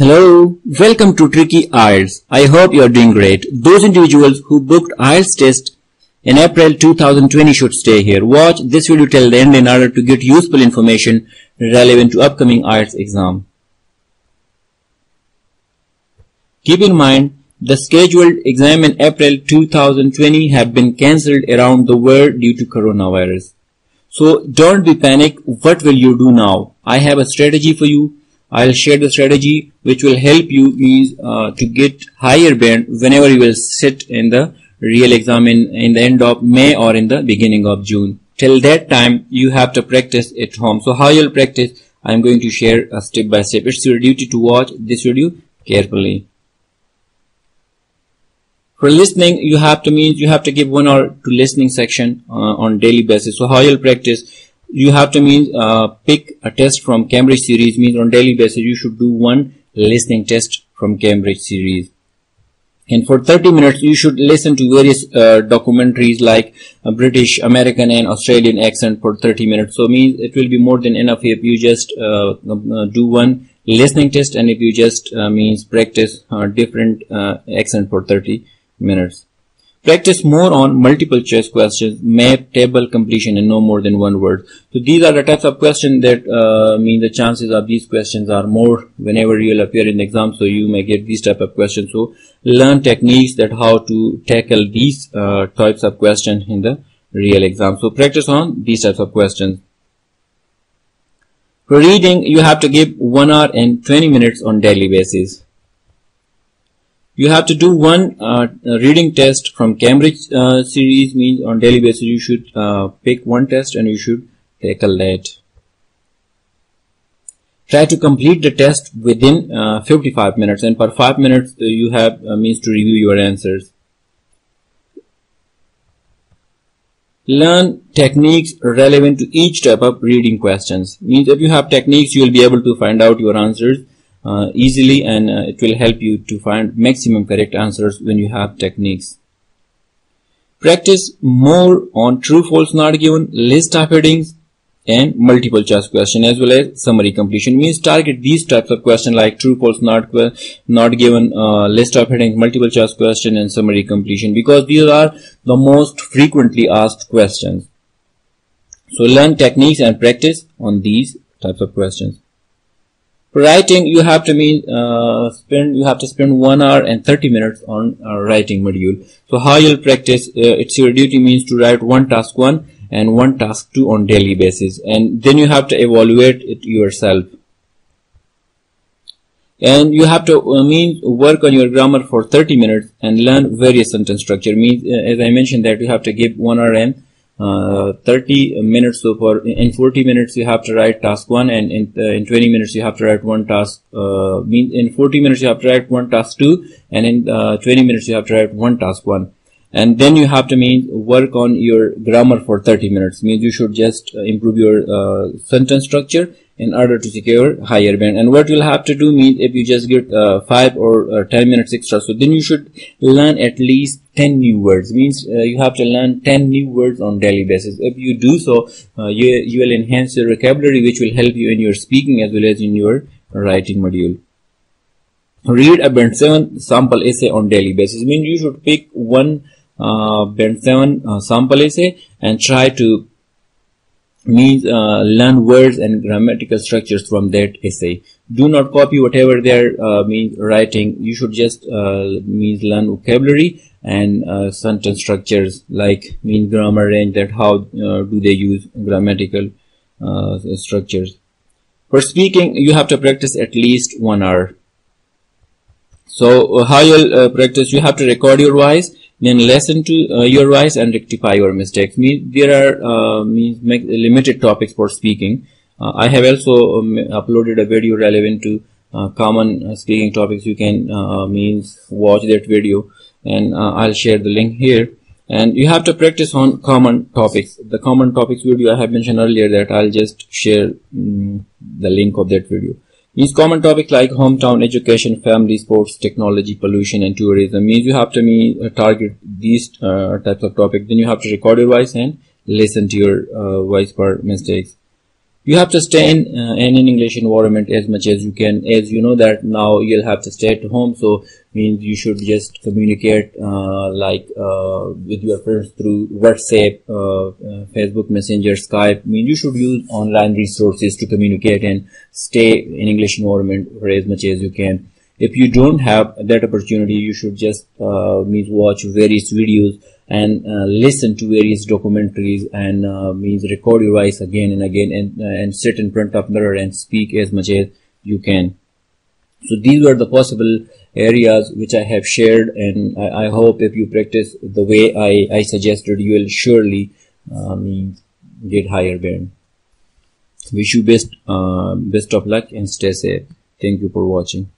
Hello, welcome to Tricky IELTS. I hope you are doing great. Those individuals who booked IELTS test in April 2020 should stay here. Watch this video till the end in order to get useful information relevant to upcoming IELTS exam. Keep in mind, the scheduled exam in April 2020 have been cancelled around the world due to coronavirus. So don't be panicked. What will you do now? I have a strategy for you. I'll share the strategy which will help you to get higher band whenever you will sit in the real exam in the end of May or in the beginning of June. Till that time, you have to practice at home. So how you'll practice, I'm going to share a step by step. It's your duty to watch this video carefully. For listening, you have to give 1 hour to listening section on daily basis. So how you'll practice. You have to pick a test from Cambridge series, means on daily basis you should do one listening test from Cambridge series. And for 30 minutes you should listen to various documentaries like British, American and Australian accent for 30 minutes. So means it will be more than enough if you just do one listening test and if you just practice different accent for 30 minutes. Practice more on multiple choice questions, map, table, completion, and no more than one word. So these are the types of questions that the chances of these questions are more whenever you will appear in the exam. So you may get these type of questions. So learn techniques that how to tackle these types of questions in the real exam. So practice on these types of questions. For reading, you have to give 1 hour and 20 minutes on daily basis. You have to do one reading test from Cambridge series, means on daily basis you should pick one test and you should tackle that. Try to complete the test within 55 minutes and for 5 minutes you have to review your answers. Learn techniques relevant to each type of reading questions. Means if you have techniques you will be able to find out your answers easily and it will help you to find maximum correct answers when you have techniques. Practice more on true, false, not given, list of headings and multiple choice question as well as summary completion. Means target these types of questions like true, false, not given, list of headings, multiple choice question and summary completion because these are the most frequently asked questions. So learn techniques and practice on these types of questions. For writing, you have to spend 1 hour and 30 minutes on writing module. So how you'll practice, it's your duty means to write one task 1 and one task 2 on daily basis and then you have to evaluate it yourself. And you have to work on your grammar for 30 minutes and learn various sentence structure. Means as I mentioned that you have to give 1 hour and 30 minutes. So for in 40 minutes you have to write task 1 and in 20 minutes you have to write one task in 40 minutes you have to write one task 2 and in 20 minutes you have to write one task 1 and then you have to work on your grammar for 30 minutes. Means you should just improve your sentence structure in order to secure higher band. And what you'll have to do means if you just get 5 or 10 minutes extra, so then you should learn at least 10 new words. Means you have to learn 10 new words on daily basis. If you do so, you will enhance your vocabulary which will help you in your speaking as well as in your writing module. Read a band 7 sample essay on daily basis. Means you should pick one band 7 sample essay and try to learn words and grammatical structures from that essay. Do not copy whatever they're writing. You should just learn vocabulary and sentence structures like grammar range, that how do they use grammatical structures. For speaking, you have to practice at least 1 hour. So how you'll practice, you have to record your voice, then listen to your voice and rectify your mistakes. There are limited topics for speaking. I have also uploaded a video relevant to common speaking topics. You can watch that video and I'll share the link here. And you have to practice on common topics. The common topics video I have mentioned earlier, that I'll just share the link of that video. Means common topics like hometown, education, family, sports, technology, pollution and tourism. Means you have to target these types of topics. Then you have to record your voice and listen to your voice for mistakes. You have to stay in an English environment as much as you can. As you know that now you'll have to stay at home, so means you should just communicate with your friends through WhatsApp, Facebook Messenger, Skype. You should use online resources to communicate and stay in English environment for as much as you can. If you don't have that opportunity, you should just watch various videos and listen to various documentaries and record your voice again and again, and sit in front of mirror and speak as much as you can. So these were the possible areas which I have shared, and I hope if you practice the way I suggested, you will surely get higher band. Wish you best of luck and stay safe. Thank you for watching.